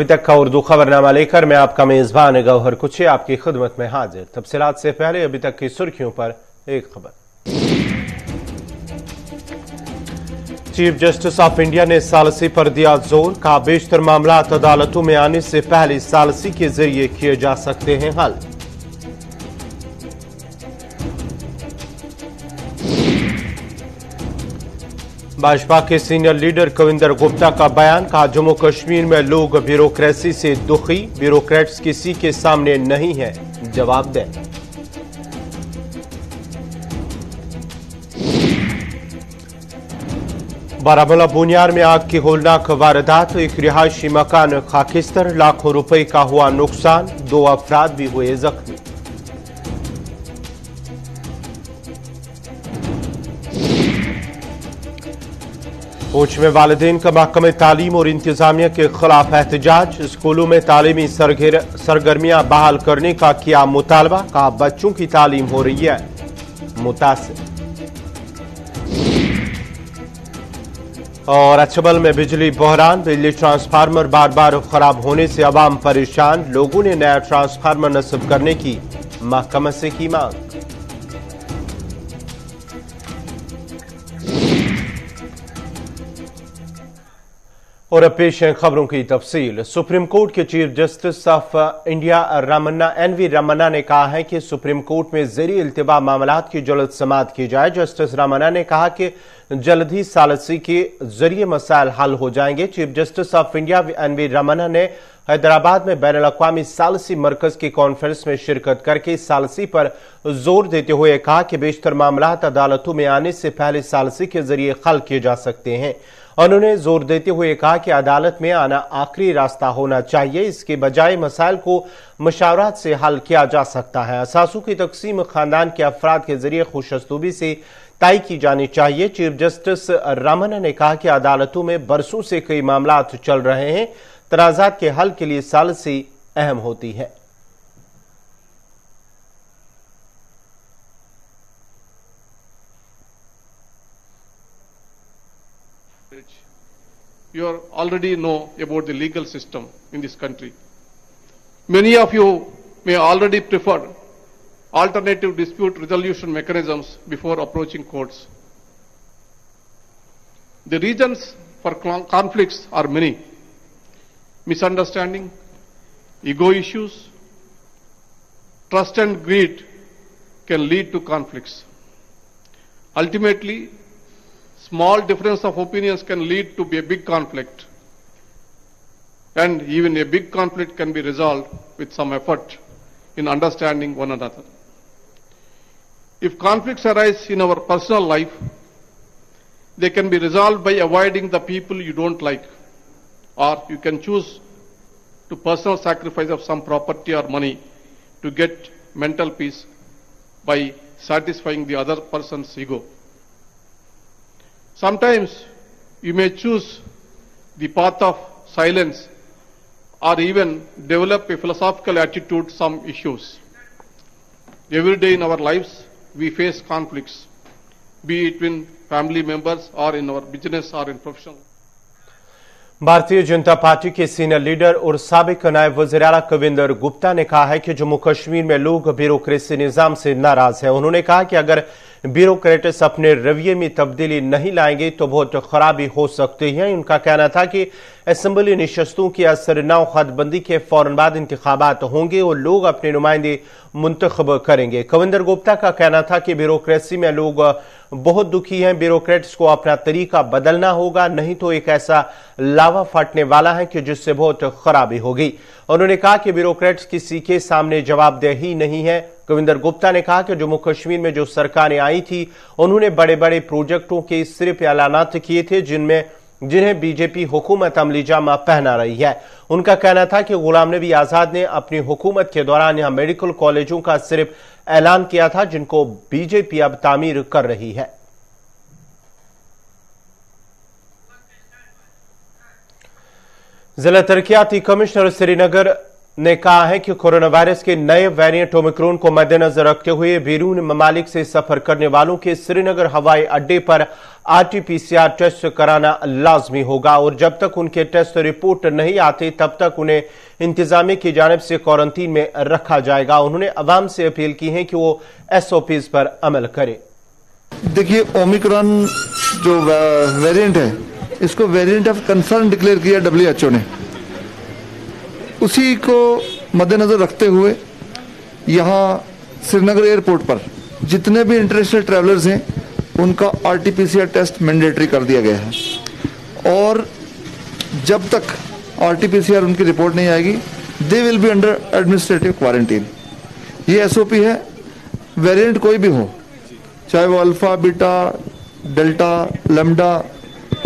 अभी तक का उर्दू खबरनामा लेकर मैं आपका मेजबान गौहर कुछे आपकी खिदमत में हाजिर। तफसीलात से पहले अभी तक की सुर्खियों पर एक खबर। चीफ जस्टिस ऑफ इंडिया ने सालसी पर दिया जोर, कहा बेशतर मामला अदालतों में आने से पहले सालसी के जरिए किए जा सकते हैं हल। भाजपा के सीनियर लीडर कविंदर गुप्ता का बयान, कहा जम्मू कश्मीर में लोग ब्यूरोक्रेसी से दुखी, ब्यूरोक्रेट्स किसी के सामने नहीं है जवाब दें। बारामूला बुनियार में आग की होलनाक वारदात, एक रिहायशी मकान खाकिस्तर, लाखों रुपए का हुआ नुकसान, 2 अफराद भी हुए जख्मी। पूछ में वालिदैन का महकमे तालीम और इंतजामिया के खिलाफ एहतजाज, स्कूलों में तालीमी सरगर्मियां बहाल करने का किया मुतालबा, कहा बच्चों की तालीम हो रही है मुतासिर। और अछबल में बिजली बहरान, बिजली ट्रांसफार्मर बार बार खराब होने से आवाम परेशान, लोगों ने नया ट्रांसफार्मर नस्ब करने की महकमा से की मांग। और अब पेश है खबरों की तफसील। सुप्रीम कोर्ट के chief justice of India Ramana NV Ramna ने कहा है कि सुप्रीम कोर्ट में ज़रिए इल्तिबा मामलात की जल्द समाअत की जाए। जस्टिस रामन्ना ने कहा कि जल्द ही सालसी के जरिए मसाइल हल हो जाएंगे। Chief justice of India NV Ramna ने हैदराबाद में बैनुल अक़वामी सालसी मरकज की कॉन्फ्रेंस में शिरकत करके सालसी पर जोर देते हुए कहा कि बेशतर मामलात अदालतों में आने से पहले सालसी के जरिए हल किए जा सकते हैं। उन्होंने जोर देते हुए कहा कि अदालत में आना आखिरी रास्ता होना चाहिए, इसके बजाय मसाइल को मशावरत से हल किया जा सकता है। असासों की तकसीम खानदान के अफराद के जरिए खुशअस्लूबी से तय की जानी चाहिए। चीफ जस्टिस रामन्ना ने कहा कि अदालतों में बरसों से कई मामला चल रहे हैं, तनाज़ात के हल के लिए सालसी अहम होती है। You are already know about the legal system in this country. Many of you may already prefer alternative dispute resolution mechanisms before approaching courts. The reasons for conflicts are many: misunderstanding, ego issues, trust and greed can lead to conflicts. Ultimately, small difference of opinions can lead to be a big conflict, and even a big conflict can be resolved with some effort in understanding one another. If conflicts arise in our personal life, they can be resolved by avoiding the people you don't like, or you can choose to personal sacrifice of some property or money to get mental peace by satisfying the other person's ego. Sometimes you may choose the path of silence or even develop a philosophical attitude to some issues. Every day in our lives we face conflicts, be it between family members or in our business or in professional. Bharatiya Janata party के senior leader और साबिक नायब वज़ीर आला कविंदर गुप्ता ने कहा है कि जम्मू कश्मीर में लोग ब्यूरोक्रेसी निज़ाम से नाराज हैं। उन्होंने कहा कि अगर ब्यूरोक्रेट्स अपने रवैये में तब्दीली नहीं लाएंगे तो बहुत खराबी हो सकती है। उनका कहना था कि असेंबली निशस्तों की असरनाव खतबंदी के फौरन बाद इंतखाबात होंगे और लोग अपने नुमाइंदे मुंतखब करेंगे। कविंदर गुप्ता का कहना था कि ब्यूरोक्रेसी में लोग बहुत दुखी हैं, ब्यूरोक्रेट्स को अपना तरीका बदलना होगा, नहीं तो एक ऐसा लावा फटने वाला है कि जिससे बहुत खराबी होगी। उन्होंने कहा कि ब्यूरोक्रेट्स किसी के सामने जवाबदेही नहीं है। कविंदर गुप्ता ने कहा कि जम्मू कश्मीर में जो सरकारें आई थी उन्होंने बड़े बड़े प्रोजेक्टों के सिर्फ ऐलानात किए थे जिन्हें बीजेपी हुकूमत अमली जामा पहना रही है। उनका कहना था कि गुलाम नबी आजाद ने अपनी हुकूमत के दौरान यहां मेडिकल कॉलेजों का सिर्फ ऐलान किया था, जिनको बीजेपी अब तामीर कर रही है। जिला तरक्याती कमिश्नर श्रीनगर ने कहा है कि कोरोना वायरस के नए वेरिएंट ओमिक्रॉन को मद्देनजर रखते हुए बैरून ममालिक से सफर करने वालों के श्रीनगर हवाई अड्डे पर आरटीपीसीआर टेस्ट कराना लाजमी होगा और जब तक उनके टेस्ट रिपोर्ट नहीं आते तब तक उन्हें इंतजामिया की जानिब से क्वारंटीन में रखा जाएगा। उन्होंने अवाम से अपील की है कि वो एसओपीज पर अमल करें। देखिए, ओमिक्रॉन जो वेरिएंट है इसको वेरिएंट ऑफ कंसर्न डिक्लेयर किया डब्ल्यूएचओ ने। उसी को मद्देनज़र रखते हुए यहाँ श्रीनगर एयरपोर्ट पर जितने भी इंटरनेशनल ट्रैवलर्स हैं उनका आरटीपीसीआर टेस्ट मैंडेटरी कर दिया गया है और जब तक आरटीपीसीआर उनकी रिपोर्ट नहीं आएगी they will be under administrative quarantine. ये एसओपी है। वेरिएंट कोई भी हो, चाहे वो अल्फा, बीटा, डेल्टा, लैम्डा,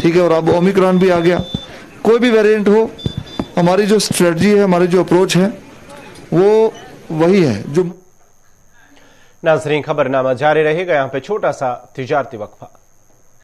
ठीक है, और अब ओमिक्रॉन भी आ गया, कोई भी वेरिएंट हो, हमारी जो स्ट्रेटजी है, हमारी जो अप्रोच है वो वही है। जो नाजरीन, खबरनामा जारी रहेगा। यहाँ पे छोटा सा तिजारती वक्फा।